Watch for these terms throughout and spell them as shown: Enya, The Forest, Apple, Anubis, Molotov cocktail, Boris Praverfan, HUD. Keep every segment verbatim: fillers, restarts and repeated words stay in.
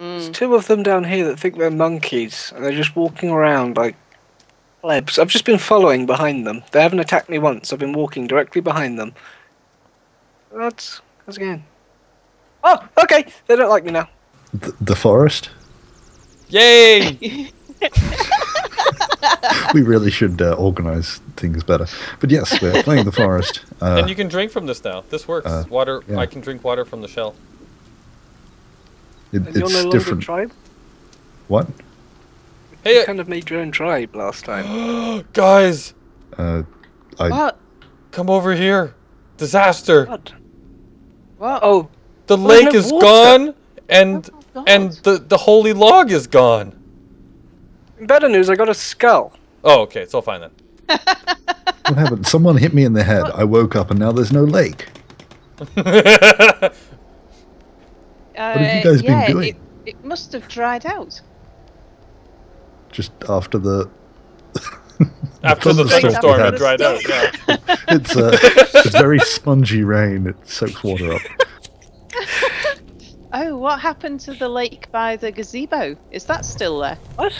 Mm. There's two of them down here that think they're monkeys, and they're just walking around like plebs. I've just been following behind them. They haven't attacked me once. I've been walking directly behind them. That's... that's again. Oh, okay! They don't like me now. The, the forest? Yay! We really should uh, organise things better. But yes, we're playing The Forest. Uh, and you can drink from this now. This works. Uh, water. Yeah. I can drink water from the shell. It, and it's you're no different. Tribe? What? Hey, you uh, kind of made your own tribe last time. Guys! Uh, I... What? Come over here. Disaster. What? What? Oh. The well, lake no is water. gone, and oh, and the, the holy log is gone. Better news, I got a skull. Oh, okay, it's all fine then. What happened? Someone hit me in the head. What? I woke up and now there's no lake. uh, what have you guys yeah, been doing? It, it must have dried out. Just after the... after the thunderstorm it dried out, yeah. It's, uh, it's very spongy rain. It soaks water up. Oh, what happened to the lake by the gazebo? Is that still there? What?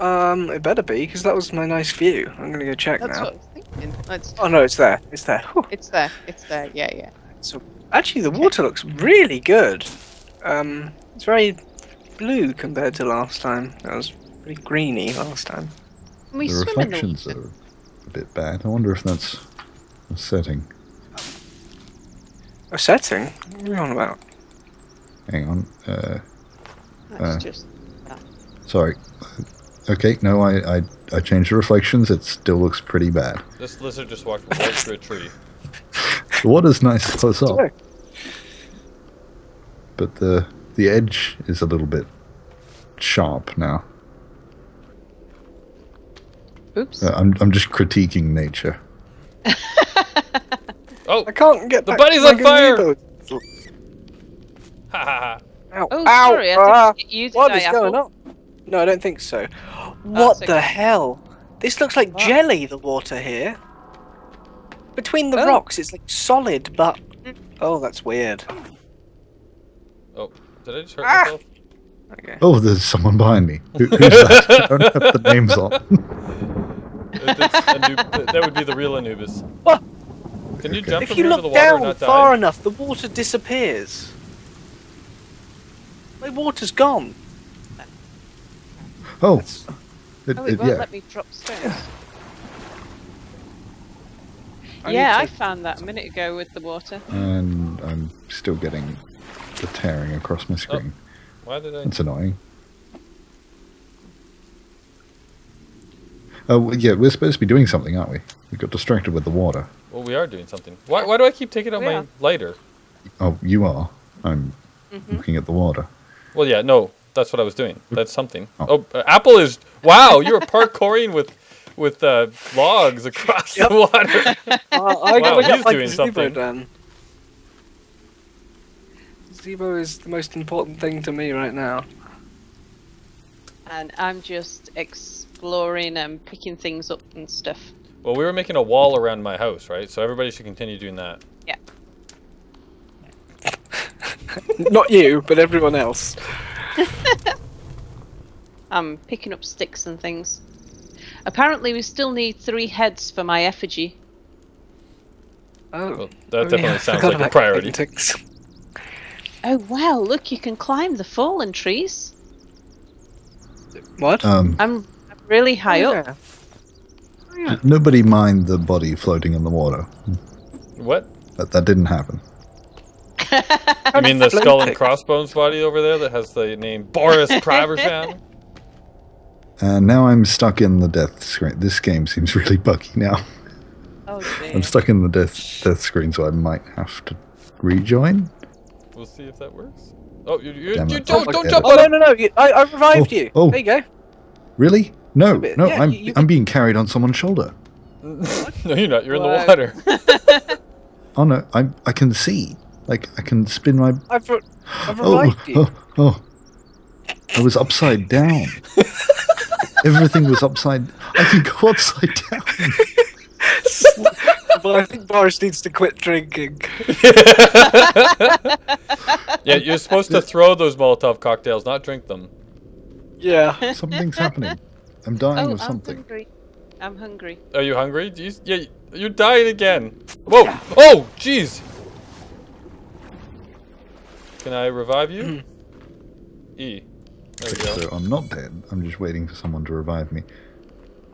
Um, it better be, because that was my nice view. I'm going to go check That's now. That's what I was thinking. Let's... Oh no, it's there. It's there. Whew. It's there. It's there. Yeah, yeah. So, actually, the water looks really good. Um, it's very blue compared to last time. That was pretty greeny last time. We the reflections in the water. are a bit bad. I wonder if that's a setting. A setting? What are we on about? Hang on. Uh, That's uh, just that. Sorry. Okay, no, I, I I changed the reflections. It still looks pretty bad. This lizard just walked right through a tree. The water's nice close up, but the the edge is a little bit sharp now. Oops. Uh, I'm I'm just critiquing nature. Oh, I can't get the bunny's on fire. Ha ha. Oh, ow, sorry. I didn't get you, did what I, is Apple? Going on? No, I don't think so. What oh, the okay. hell? This looks like what? jelly, the water here. Between the oh. rocks, it's like solid, but... Oh, that's weird. Oh, did I just hurt ah. myself? Okay. Oh, there's someone behind me. Who, who's that? I don't have the names on. That would be the real Anubis. What? Can you okay. jump if from you look the water down far die? enough, the water disappears. My water's gone. Oh, it, oh, it, it won't yeah. let me drop stairs. I yeah, I found that a minute ago with the water. And I'm still getting the tearing across my screen. Oh. Why did I... It's annoying. Oh, well, yeah, we're supposed to be doing something, aren't we? We got distracted with the water. Well, we are doing something. Why, why do I keep taking out yeah. my lighter? Oh, you are. I'm mm-hmm. looking at the water. Well, yeah, no. That's what I was doing. That's something. Oh, oh uh, Apple is... Wow, you were parkouring with with uh, logs across yep. the water. Uh, I wow, he's got, like, doing something. Dan. Zebo is the most important thing to me right now. And I'm just exploring and picking things up and stuff. Well, we were making a wall around my house, right? So everybody should continue doing that. Yeah. Not you, but everyone else. I'm picking up sticks and things. Apparently we still need three heads for my effigy. Oh. Well, that definitely yeah, sounds like a priority. Oh wow, look, you can climb the fallen trees. What? Um, I'm really high oh, yeah. up. Oh, yeah. Did nobody mind the body floating in the water? What? That, that didn't happen. You mean the skull and crossbones body over there that has the name Boris Praverfan? Uh, now I'm stuck in the death screen. This game seems really buggy now. Oh, dear. I'm stuck in the death death screen, so I might have to rejoin. We'll see if that works. Oh, you, you, you don't, don't jump! Oh, no, no, no! You, I, I revived oh, you. Oh. There you go. Really? No, no, yeah, I'm you, you... I'm being carried on someone's shoulder. No, you're not. You're Whoa. in the water. Oh no, I I can see. Like, I can spin my... I've, I've oh, you. Oh, oh, I was upside down. Everything was upside... I can go upside down. Well, I think Boris needs to quit drinking. Yeah, you're supposed to throw those Molotov cocktails, not drink them. Yeah. Something's happening. I'm dying oh, of something. I'm hungry. I'm hungry. Are you hungry? Do you, yeah, you're dying again. Whoa! Oh, jeez! Can I revive you? E. There we go. So I'm not dead. I'm just waiting for someone to revive me.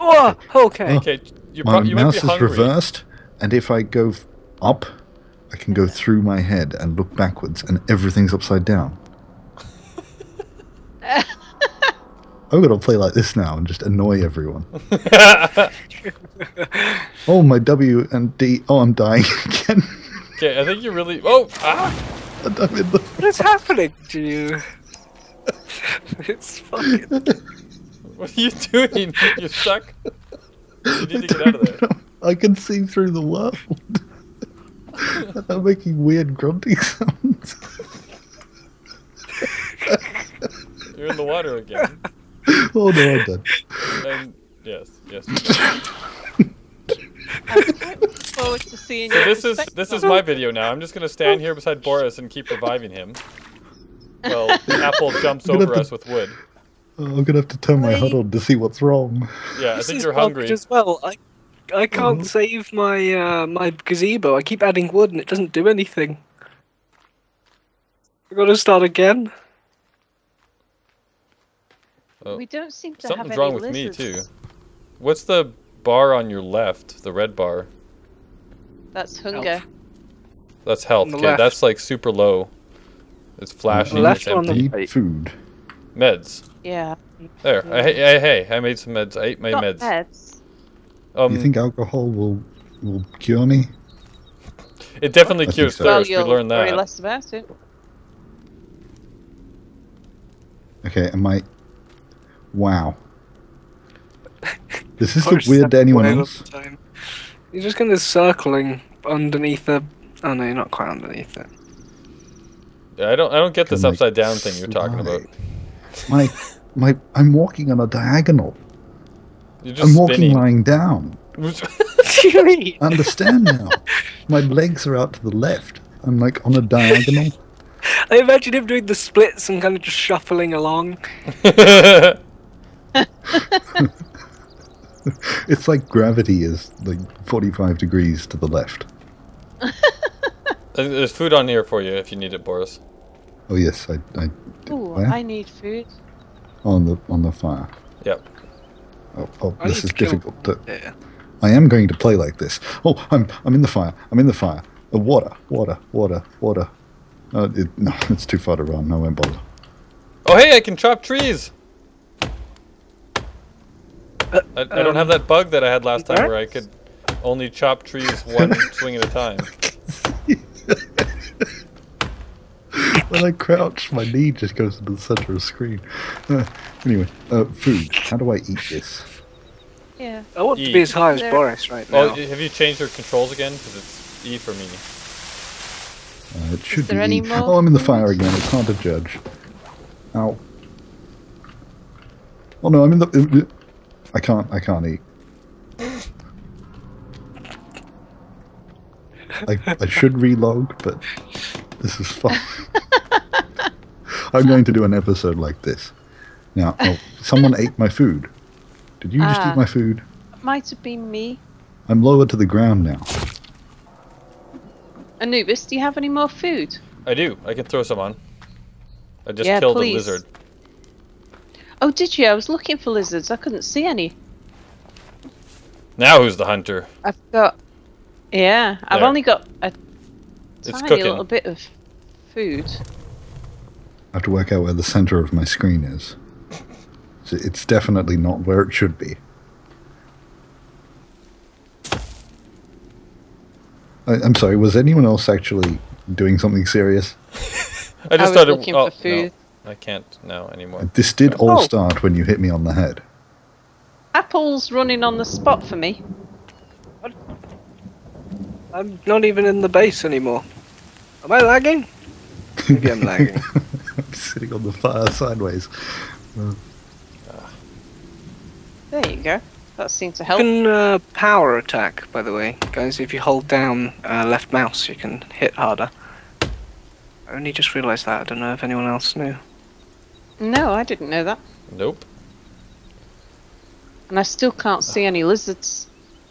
Oh, okay. Okay. You're my you mouse is reversed, and if I go up, I can go through my head and look backwards, and everything's upside down. I'm gonna play like this now and just annoy everyone. Oh, my W and D. Oh, I'm dying again. Okay, I think you really. Oh, ah! I'm in the... What is happening to you? It's fucking. What are you doing? You're stuck. You need to get out of there. Know. I can see through the world. I'm making weird grunting sounds. You're in the water again. Oh no, I'm done. And yes, yes. I look forward to seeing you. So this is this is my video now. I'm just gonna stand here beside Boris and keep reviving him. Well, Apple jumps over us to, with wood. Oh, I'm gonna have to turn my HUD on to see what's wrong. Yeah, this I think you're hungry as well. I I can't um, save my uh, my gazebo. I keep adding wood and it doesn't do anything. I gotta start again. Oh. We don't seem to Something's have any wrong with lizards. Me too. What's the bar on your left? The red bar. That's hunger. Health. That's health. Okay, left. That's like super low. It's flashing. Left it's empty. On the right. Food. Meds. Yeah. There. Yeah. I, hey, hey, I made some meds. I ate my Not meds. meds. Um, you think alcohol will will cure me? It definitely I cures so. thirst. Well, we learned that. Worry less about it. Okay, am I? Wow. This is the weird to anyone else. You're just kind of circling underneath the. Oh no, you're not quite underneath it. Yeah, I don't. I don't get this upside down thing you're talking about. My, my. I'm walking on a diagonal. You're just I'm walking spinning. lying down. I understand now. My legs are out to the left. I'm like on a diagonal. I imagine him doing the splits and kind of just shuffling along. It's like gravity is like forty-five degrees to the left. There's food on here for you if you need it, Boris. Oh yes, I. I Ooh, where? I need food. On the on the fire. Yep. Oh, oh this is difficult. To, yeah. I am going to play like this. Oh, I'm I'm in the fire. I'm in the fire. Oh, water, water, water, water. Uh, it, no, it's too far to run. I won't bother. Oh hey, I can chop trees. I, I don't um, have that bug that I had last time where I could only chop trees one swing at a time. When I crouch, my knee just goes into the center of the screen. Uh, anyway, uh, food. How do I eat this? Yeah. I want e. to be as high as there. Boris right now. Oh, have you changed your controls again? Because it's E for me. Uh, it should Is there be any E. More? Oh, I'm in the fire again. It's hard to judge. Ow. Oh no, I'm in the... I can't, I can't eat. I, I should relog, but this is fun. I'm going to do an episode like this. Now, oh, someone ate my food. Did you just uh, eat my food? It might have been me. I'm lower to the ground now. Anubis, do you have any more food? I do. I can throw some on. I just yeah, killed please. a lizard. Oh, did you? I was looking for lizards. I couldn't see any. Now who's the hunter? I've got... Yeah, there. I've only got a it's tiny cooking. little bit of food. I have to work out where the center of my screen is. So it's definitely not where it should be. I, I'm sorry, was anyone else actually doing something serious? I just I was started looking oh, for food. No. I can't now anymore. This did all start when you hit me on the head. Apple's running on the spot for me. I'm not even in the base anymore. Am I lagging? Maybe I'm lagging. I'm sitting on the fire sideways. There you go. That seems to help. You can uh, power attack, by the way, guys. If you hold down uh, left mouse, you can hit harder. I only just realised that. I don't know if anyone else knew. No, I didn't know that. Nope. And I still can't see any lizards.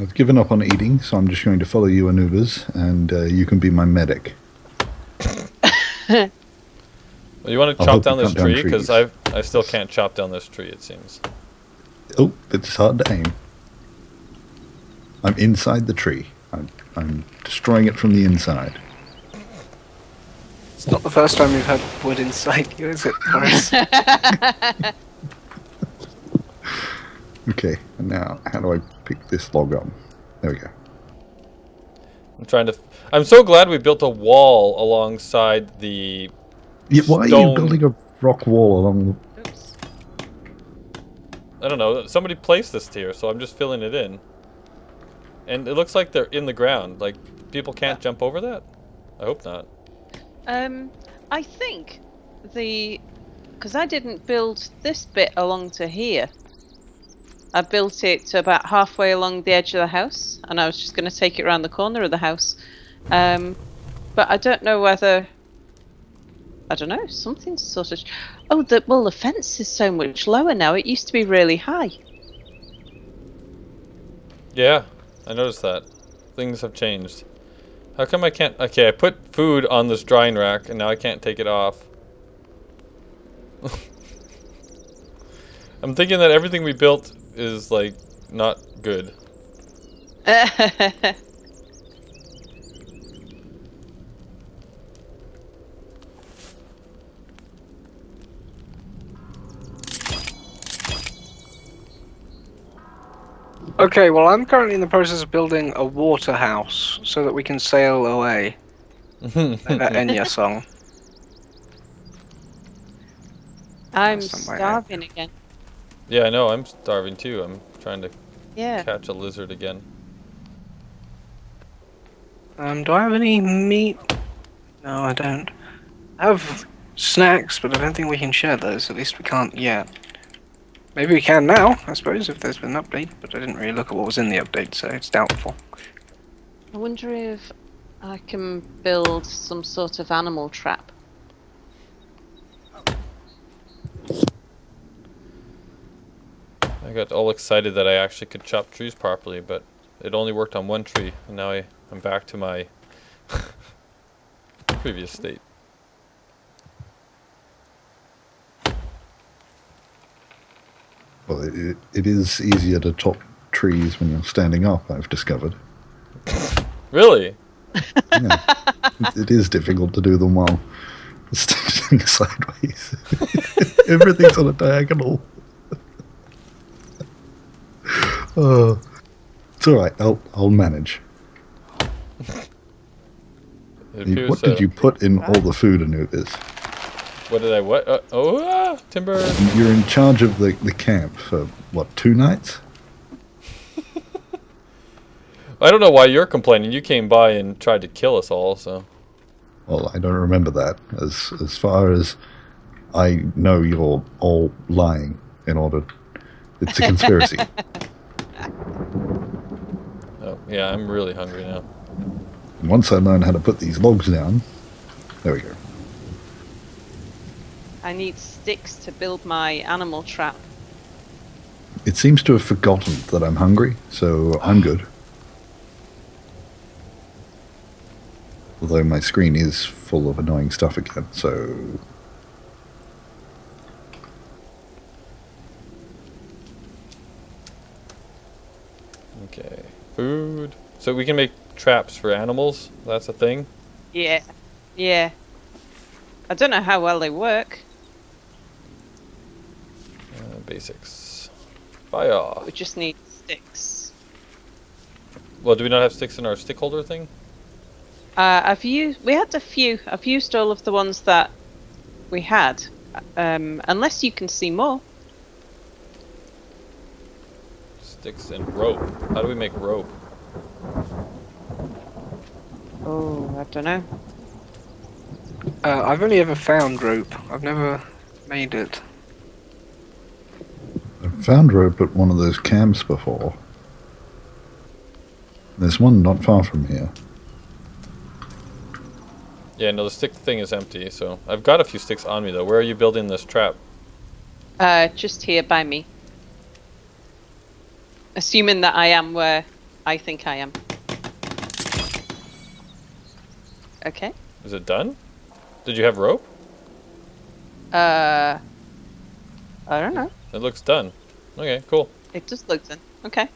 I've given up on eating, so I'm just going to follow you, Anubis, and uh, you can be my medic. Well, you want to chop down this tree? Because I I still can't chop down this tree, it seems. Oh, it's hard to aim. I'm inside the tree. I'm, I'm destroying it from the inside. It's not the first time you've had wood inside you, is it, Boris? Okay, and now how do I pick this log up? There we go. I'm trying to. F I'm so glad we built a wall alongside the. Yeah, why stone. Are you building a rock wall along? The Oops. I don't know. Somebody placed this here, so I'm just filling it in. And it looks like they're in the ground. Like people can't yeah. jump over that. I hope not. Um, I think the because I didn't build this bit along to here. I built it to about halfway along the edge of the house, and I was just going to take it around the corner of the house. Um, but I don't know whether... I don't know, something's sort of... Oh, the, well, the fence is so much lower now. It used to be really high. Yeah, I noticed that. Things have changed. How come I can't... Okay, I put food on this drying rack, and now I can't take it off. I'm thinking that everything we built... is like not good. Okay, well, I'm currently in the process of building a water house so that we can sail away. Like that Enya song. I'm starving again. Yeah, I know. I'm starving too. I'm trying to yeah. catch a lizard again. Um, do I have any meat? No, I don't. I have snacks, but I don't think we can share those. At least we can't yet. Maybe we can now, I suppose, if there's been an update, but I didn't really look at what was in the update, so it's doubtful. I wonder if I can build some sort of animal trap. I got all excited that I actually could chop trees properly, but it only worked on one tree, and now I, I'm back to my previous state. Well, it, it is easier to chop trees when you're standing up, I've discovered. Really? Yeah. it, it is difficult to do them while standing sideways. Everything's on a diagonal. Uh, it's alright, I'll, I'll manage. You, what so. did you put in all the food, Anubis? What did I what? Uh, oh, ah, timber! You're in charge of the, the camp for, what, two nights? I don't know why you're complaining. You came by and tried to kill us all, so... Well, I don't remember that. As, as far as I know, you're all lying in order... It's a conspiracy. Oh, yeah, I'm really hungry now. Once I learn how to put these logs down, there we go. I need sticks to build my animal trap. It seems to have forgotten that I'm hungry, so I'm good. Although my screen is full of annoying stuff again, so... Okay, food. So we can make traps for animals? That's a thing? Yeah. Yeah. I don't know how well they work. Uh, basics. Fire. We just need sticks. Well, do we not have sticks in our stick holder thing? Uh, I've used... We had a few. I've used all of the ones that we had. Um, unless you can see more. Sticks and rope. How do we make rope? Oh, I don't know. Uh, I've only ever found rope. I've never made it. I've found rope at one of those camps before. There's one not far from here. Yeah, no, the stick thing is empty, so... I've got a few sticks on me, though. Where are you building this trap? Uh, just here by me. Assuming that I am where I think I am. Okay. Is it done? Did you have rope? Uh... I don't know. It looks done. Okay, cool. It just looks done. Okay.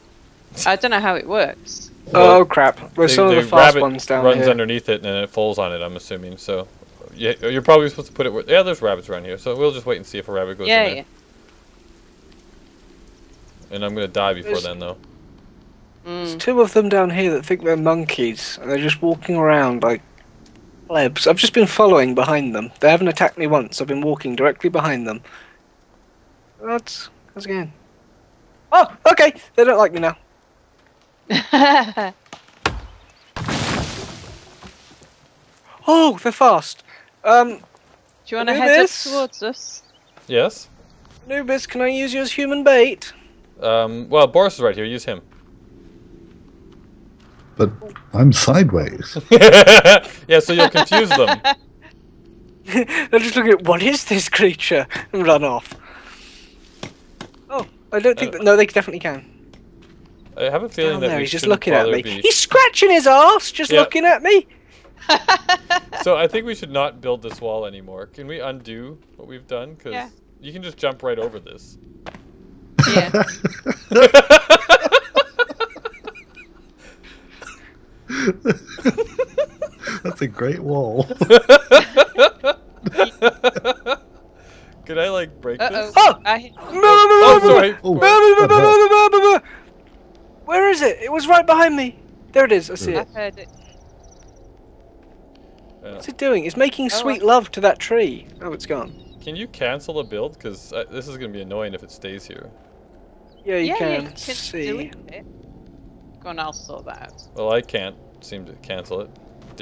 I don't know how it works. Well, oh crap! We're some of the fast ones down here. Runs underneath it and it falls on it. I'm assuming so. Yeah, you're probably supposed to put it where. Yeah, there's rabbits around here, so we'll just wait and see if a rabbit goes yeah, in there. Yeah. And I'm gonna die before there's, then, though. There's two of them down here that think they're monkeys, and they're just walking around like plebs. I've just been following behind them. They haven't attacked me once. I've been walking directly behind them. That's that's again. Oh, okay. They don't like me now. Oh, they're fast. Um, Do you want to head up towards us? Yes. Anubis, can I use you as human bait? Um, well, Boris is right here. Use him. But I'm sideways. Yeah, so you'll confuse them. They'll just look at, what is this creature? And run off. Oh, I don't think... Uh, that, no, they definitely can. I have a feeling that he's just looking at me. Be... He's scratching his ass, just yeah. looking at me. So I think we should not build this wall anymore. Can we undo what we've done? Because yeah. you can just jump right over this. Yeah. That's a great wall. Could I like break uh -oh. this? Oh! I... oh, sorry. Oh. Where is it? It was right behind me. There it is. I see it. I heard it. What's it doing? It's making sweet love to that tree. Oh, it's gone. Can you cancel the build? Because this is going to be annoying if it stays here. Yeah, you yeah, can. Yeah, you can see. Delete it. Go on, I'll sort that out. Well, I can't seem to cancel it.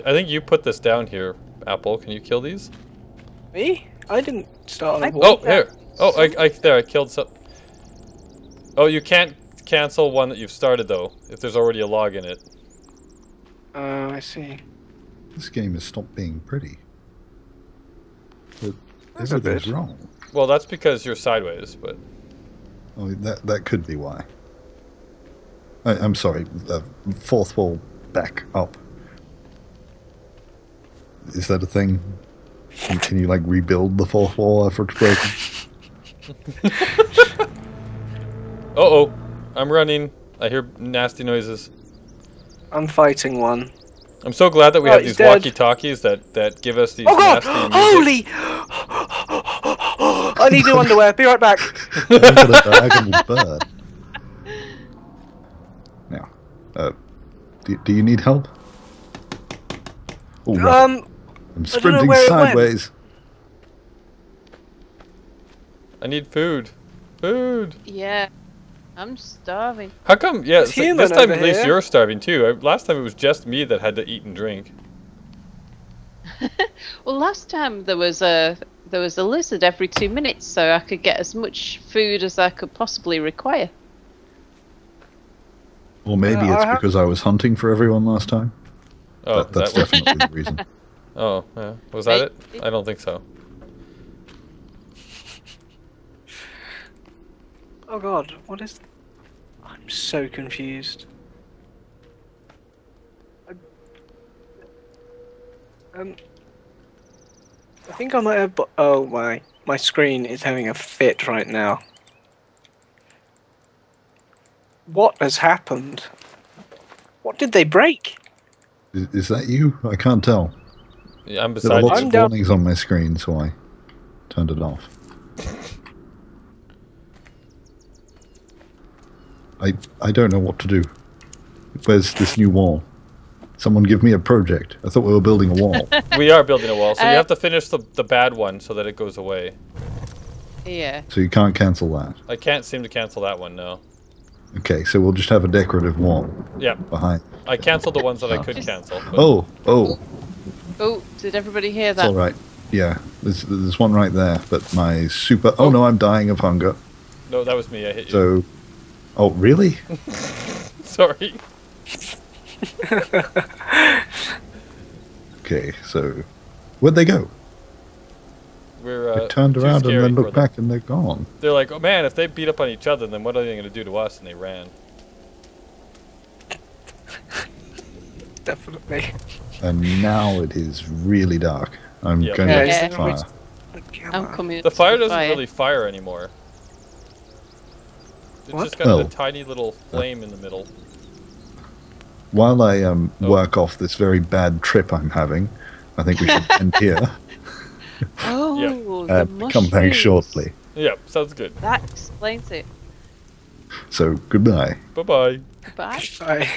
I think you put this down here, Apple. Can you kill these? Me? I didn't start on a wall. Oh, here. Oh, I, I, there. I killed some. Oh, you can't. Cancel one that you've started though, if there's already a log in it. Uh, I see. This game has stopped being pretty. But everything's wrong. Well, that's because you're sideways, but... Oh, that, that could be why. I, I'm sorry, uh, fourth wall back up. Is that a thing? Can, can you like rebuild the fourth wall after it's broken? Uh-oh. I'm running. I hear nasty noises. I'm fighting one. I'm so glad that we oh, have these walkie-talkies that, that give us these oh God. nasty Holy! I need new underwear. Be right back. I'm gonna diagonal bird. Now, uh, do, do you need help? Ooh, um, I'm sprinting sideways. I need food. Food. Yeah. I'm starving. How come? Yeah, it's like this time at least you're starving too. I, last time it was just me that had to eat and drink. Well, last time there was a there was a lizard every two minutes, so I could get as much food as I could possibly require. Well, maybe uh, it's I because I was hunting for everyone last time. Oh, that, that's that definitely the reason. Oh, yeah. Was that it? I don't think so. Oh God, what is... I'm so confused. I... Um... I think I might have... Oh my... My screen is having a fit right now. What has happened? What did they break? Is, is that you? I can't tell. Yeah, I'm beside you. There are lots of warnings on my screen, so I turned it off. I, I don't know what to do. Where's this new wall? Someone give me a project. I thought we were building a wall. We are building a wall, so uh, you have to finish the, the bad one so that it goes away. Yeah. So you can't cancel that? I can't seem to cancel that one, no. Okay, so we'll just have a decorative wall. Yeah. Behind. I cancelled the ones that oh. I could cancel. But... Oh, oh. Oh, did everybody hear that? It's all right. Yeah, there's, there's one right there, but my super... Oh, oh. no, I'm dying of hunger. No, that was me. I hit you. So, oh, really? Sorry. Okay, so where'd they go? We're, uh, they turned around and then looked back and they're gone. They're like, oh man, if they beat up on each other, then what are they going to do to us? And they ran. Definitely. And now it is really dark. I'm yep. going yeah, to yeah. the fire. I'm coming the fire doesn't fire. really fire anymore. It's what? just got oh. a tiny little flame yeah. in the middle. While I um, oh. work off this very bad trip I'm having, I think we should end here. Oh, uh, the come back shortly. Yeah, sounds good. That explains it. So, goodbye. Bye-bye. Bye. Bye. Bye.